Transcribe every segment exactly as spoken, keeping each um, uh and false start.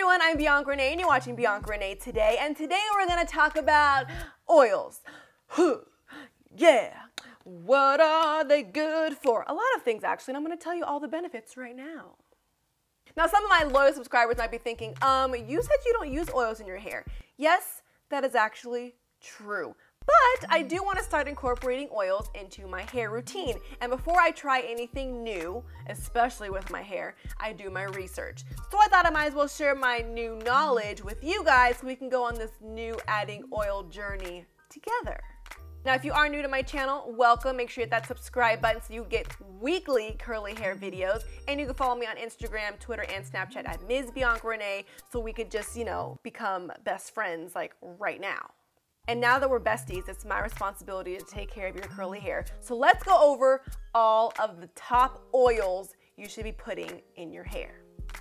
everyone, I'm Bianca Renee and you're watching Bianca Renee Today, and today we're going to talk about oils. Who? Yeah. What are they good for? A lot of things actually, and I'm going to tell you all the benefits right now. Now, some of my loyal subscribers might be thinking, um, you said you don't use oils in your hair. Yes, that is actually true. But I do want to start incorporating oils into my hair routine. And before I try anything new, especially with my hair, I do my research. So I thought I might as well share my new knowledge with you guys so we can go on this new adding oil journey together. Now, if you are new to my channel, welcome. Make sure you hit that subscribe button so you get weekly curly hair videos. And you can follow me on Instagram, Twitter, and Snapchat at Miz Bianca Renee so we could just, you know, become best friends like right now. And now that we're besties, it's my responsibility to take care of your curly hair. So let's go over all of the top oils you should be putting in your hair.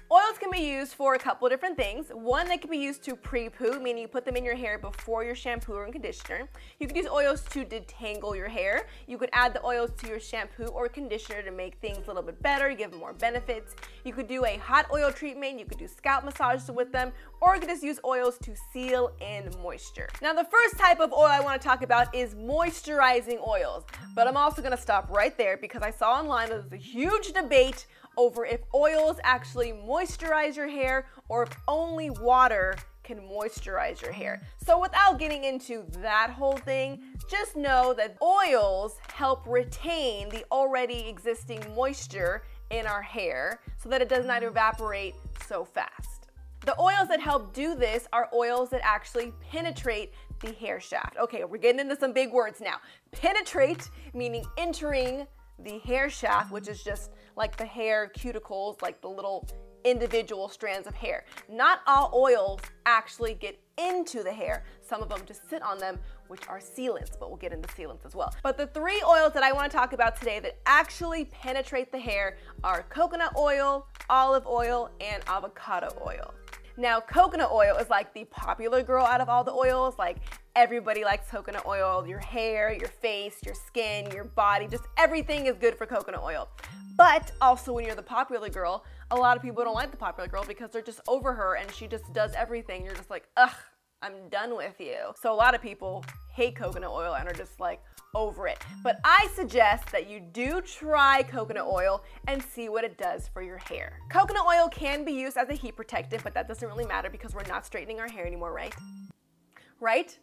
Oils can be used for a couple of different things. One, they can be used to pre-poo, meaning you put them in your hair before your shampoo or conditioner. You can use oils to detangle your hair. You could add the oils to your shampoo or conditioner to make things a little bit better, give them more benefits. You could do a hot oil treatment, you could do scalp massages with them, or you could just use oils to seal in moisture. Now, the first type of oil I want to talk about is moisturizing oils, but I'm also going to stop right there because I saw online that there's a huge debate over if oils actually moisturize your hair or if only water can moisturize your hair. So without getting into that whole thing, just know that oils help retain the already existing moisture in our hair so that it does not evaporate so fast. The oils that help do this are oils that actually penetrate the hair shaft. Okay, we're getting into some big words now. Penetrate, meaning entering the hair shaft, which is just like the hair cuticles, like the little individual strands of hair. Not all oils actually get into the hair. Some of them just sit on them, which are sealants, but we'll get into sealants as well. But the three oils that I want to talk about today that actually penetrate the hair are coconut oil, olive oil, and avocado oil. Now, coconut oil is like the popular girl out of all the oils. Like, everybody likes coconut oil. Your hair, your face, your skin, your body, just everything is good for coconut oil. But also when you're the popular girl, a lot of people don't like the popular girl because they're just over her and she just does everything. You're just like, ugh, I'm done with you. So a lot of people hate coconut oil and are just like over it. But I suggest that you do try coconut oil and see what it does for your hair. Coconut oil can be used as a heat protectant, but that doesn't really matter because we're not straightening our hair anymore, right? Right?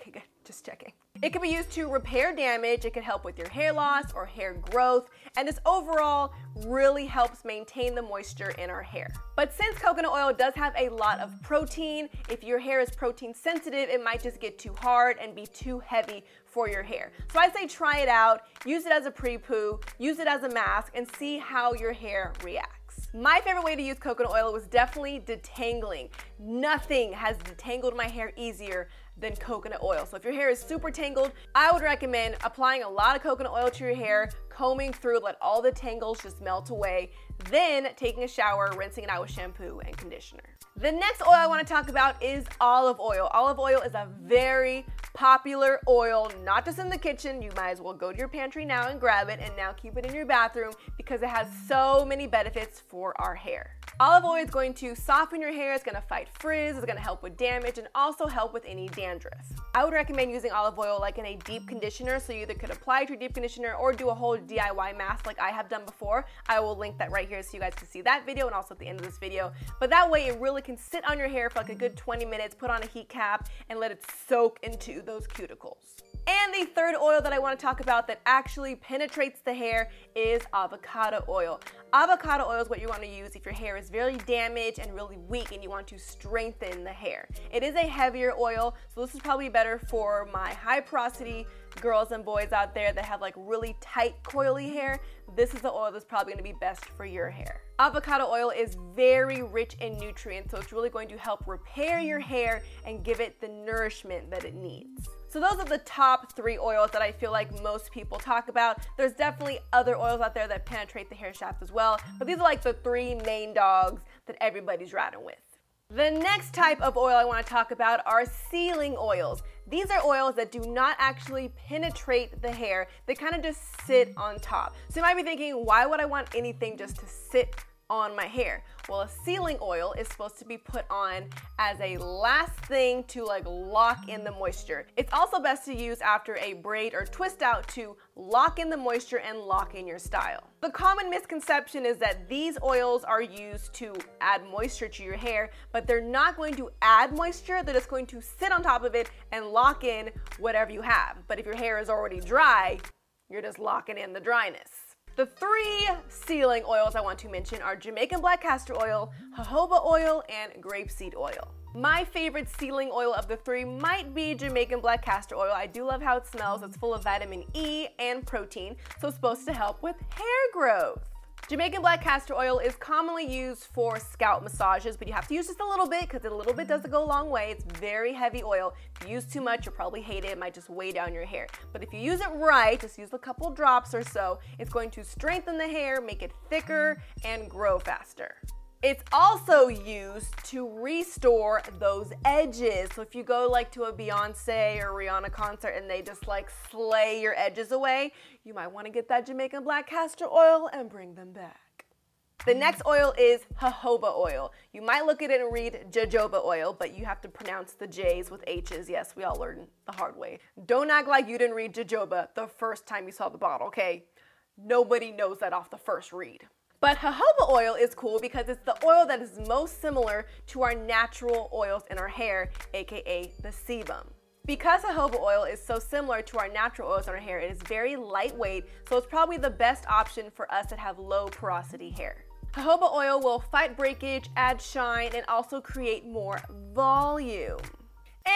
Okay, good. Just checking. It can be used to repair damage. It can help with your hair loss or hair growth. And this overall really helps maintain the moisture in our hair. But since coconut oil does have a lot of protein, if your hair is protein sensitive, it might just get too hard and be too heavy for your hair. So I say try it out, use it as a pre-poo, use it as a mask, and see how your hair reacts. My favorite way to use coconut oil was definitely detangling. Nothing has detangled my hair easier than coconut oil. So if your hair is super tangled, I would recommend applying a lot of coconut oil to your hair, combing through, let all the tangles just melt away, then taking a shower, rinsing it out with shampoo and conditioner. The next oil I want to talk about is olive oil. Olive oil is a very popular oil, not just in the kitchen. You might as well go to your pantry now and grab it, and now keep it in your bathroom because it has so many benefits for our hair. Olive oil is going to soften your hair, it's going to fight frizz, it's going to help with damage, and also help with any dandruff. I would recommend using olive oil like in a deep conditioner, so you either could apply it to your deep conditioner or do a whole D I Y mask like I have done before. I will link that right here so you guys can see that video and also at the end of this video. But that way it really can sit on your hair for like a good twenty minutes, put on a heat cap, and let it soak into those cuticles. And the third oil that I want to talk about that actually penetrates the hair is avocado oil. Avocado oil is what you want to use if your hair is very damaged and really weak and you want to strengthen the hair. It is a heavier oil, so this is probably better for my high porosity girls and boys out there that have like really tight coily hair. This is the oil that's probably going to be best for your hair. Avocado oil is very rich in nutrients, so it's really going to help repair your hair and give it the nourishment that it needs. So those are the top three oils that I feel like most people talk about. There's definitely other oils out there that penetrate the hair shaft as well, but these are like the three main dogs that everybody's riding with. The next type of oil I want to talk about are sealing oils. These are oils that do not actually penetrate the hair. They kind of just sit on top. So you might be thinking, why would I want anything just to sit on my hair. Well, a sealing oil is supposed to be put on as a last thing to like lock in the moisture. It's also best to use after a braid or twist out to lock in the moisture and lock in your style. The common misconception is that these oils are used to add moisture to your hair, but they're not going to add moisture, they're just going to sit on top of it and lock in whatever you have. But if your hair is already dry, you're just locking in the dryness. The three sealing oils I want to mention are Jamaican black castor oil, jojoba oil, and grapeseed oil. My favorite sealing oil of the three might be Jamaican black castor oil. I do love how it smells. It's full of vitamin E and protein, so it's supposed to help with hair growth. Jamaican black castor oil is commonly used for scalp massages, but you have to use just a little bit because a little bit doesn't go a long way. It's very heavy oil. If you use too much, you'll probably hate it. It might just weigh down your hair. But if you use it right, just use a couple drops or so, it's going to strengthen the hair, make it thicker, and grow faster. It's also used to restore those edges. So if you go like to a Beyonce or Rihanna concert and they just like slay your edges away, you might want to get that Jamaican black castor oil and bring them back. The next oil is jojoba oil. You might look at it and read jojoba oil, but you have to pronounce the J's with H's. Yes, we all learned the hard way. Don't act like you didn't read jojoba the first time you saw the bottle, okay? Nobody knows that off the first read. But jojoba oil is cool because it's the oil that is most similar to our natural oils in our hair, aka the sebum. Because jojoba oil is so similar to our natural oils in our hair, it is very lightweight, so it's probably the best option for us that have low porosity hair. Jojoba oil will fight breakage, add shine, and also create more volume.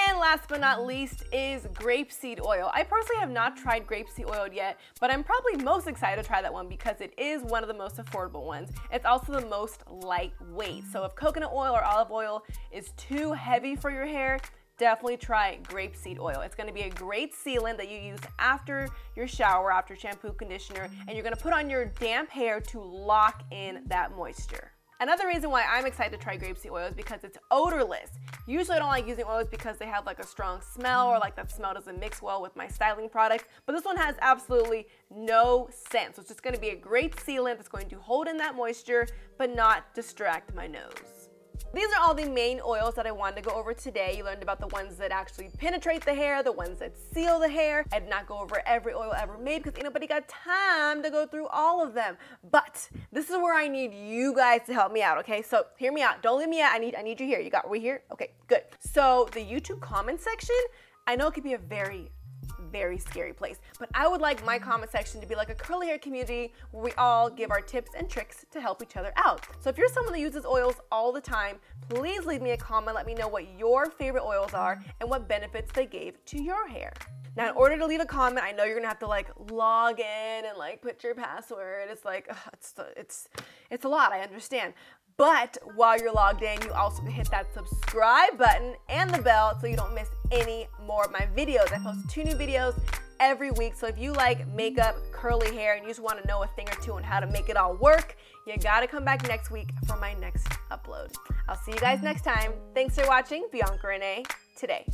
And last but not least is grapeseed oil. I personally have not tried grapeseed oil yet, but I'm probably most excited to try that one because it is one of the most affordable ones. It's also the most lightweight. So if coconut oil or olive oil is too heavy for your hair, definitely try grapeseed oil. It's gonna be a great sealant that you use after your shower, after shampoo, conditioner, and you're gonna put on your damp hair to lock in that moisture. Another reason why I'm excited to try grapeseed oil is because it's odorless. Usually I don't like using oils because they have like a strong smell or like that smell doesn't mix well with my styling products, but this one has absolutely no scent. So it's just gonna be a great sealant that's going to hold in that moisture, but not distract my nose. These are all the main oils that I wanted to go over today. You learned about the ones that actually penetrate the hair, the ones that seal the hair. I did not go over every oil ever made because ain't nobody got time to go through all of them. But this is where I need you guys to help me out, okay? So hear me out. Don't leave me out. I need, I need you here. You got, we here? Okay, good. So the YouTube comment section, I know it could be a very very scary place, but I would like my comment section to be like a curly hair community where we all give our tips and tricks to help each other out. So if you're someone that uses oils all the time, please leave me a comment, let me know what your favorite oils are and what benefits they gave to your hair. Now, in order to leave a comment, I know you're gonna have to like log in and like put your password. It's like, ugh, it's, it's, it's a lot, I understand. But while you're logged in, you also can hit that subscribe button and the bell so you don't miss any more of my videos. I post two new videos every week, so if you like makeup, curly hair, and you just want to know a thing or two on how to make it all work, you gotta come back next week for my next upload. I'll see you guys next time. Thanks for watching Bianca Renee Today.